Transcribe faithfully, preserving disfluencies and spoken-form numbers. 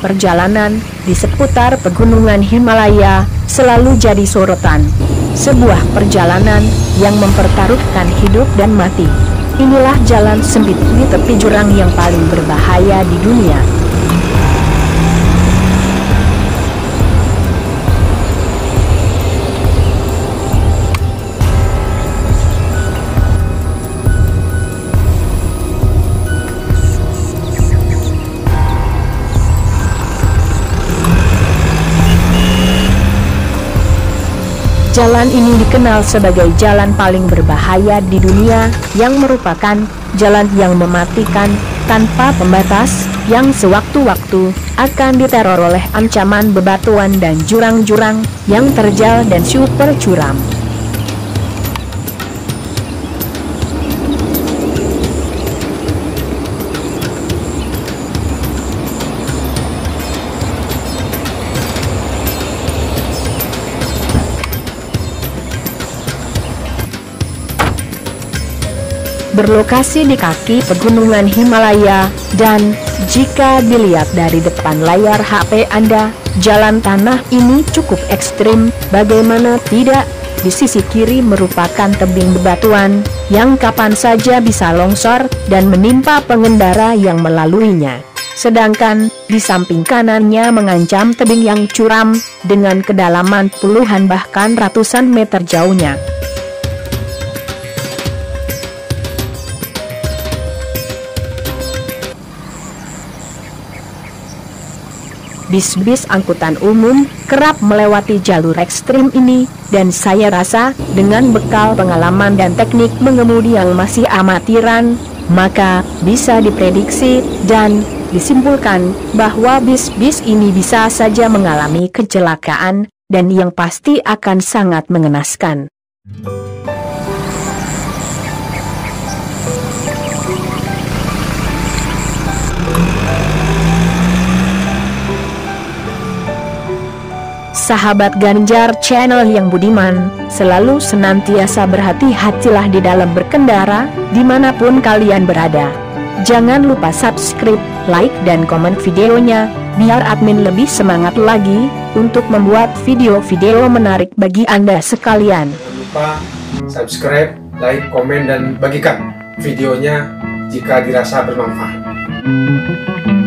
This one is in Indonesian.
Perjalanan di seputar pegunungan Himalaya selalu jadi sorotan. Sebuah perjalanan yang mempertaruhkan hidup dan mati. Inilah jalan sempit di tepi jurang yang paling berbahaya di dunia. Jalan ini dikenal sebagai jalan paling berbahaya di dunia, yang merupakan jalan yang mematikan tanpa pembatas, yang sewaktu-waktu akan diteror oleh ancaman bebatuan dan jurang-jurang yang terjal dan super curam. Berlokasi di kaki pegunungan Himalaya, dan jika dilihat dari depan layar H P Anda, jalan tanah ini cukup ekstrim. Bagaimana tidak, di sisi kiri merupakan tebing bebatuan yang kapan saja bisa longsor dan menimpa pengendara yang melaluinya. Sedangkan di samping kanannya mengancam tebing yang curam dengan kedalaman puluhan bahkan ratusan meter jauhnya. Bis-bis angkutan umum kerap melewati jalur ekstrim ini, dan saya rasa dengan bekal pengalaman dan teknik mengemudi yang masih amatiran, maka bisa diprediksi dan disimpulkan bahwa bis-bis ini bisa saja mengalami kecelakaan, dan yang pasti akan sangat mengenaskan. Sahabat Ganjar Channel yang budiman, selalu senantiasa berhati-hatilah di dalam berkendara, dimanapun kalian berada. Jangan lupa subscribe, like dan komen videonya, biar admin lebih semangat lagi untuk membuat video-video menarik bagi Anda sekalian. Jangan lupa subscribe, like, komen dan bagikan videonya jika dirasa bermanfaat.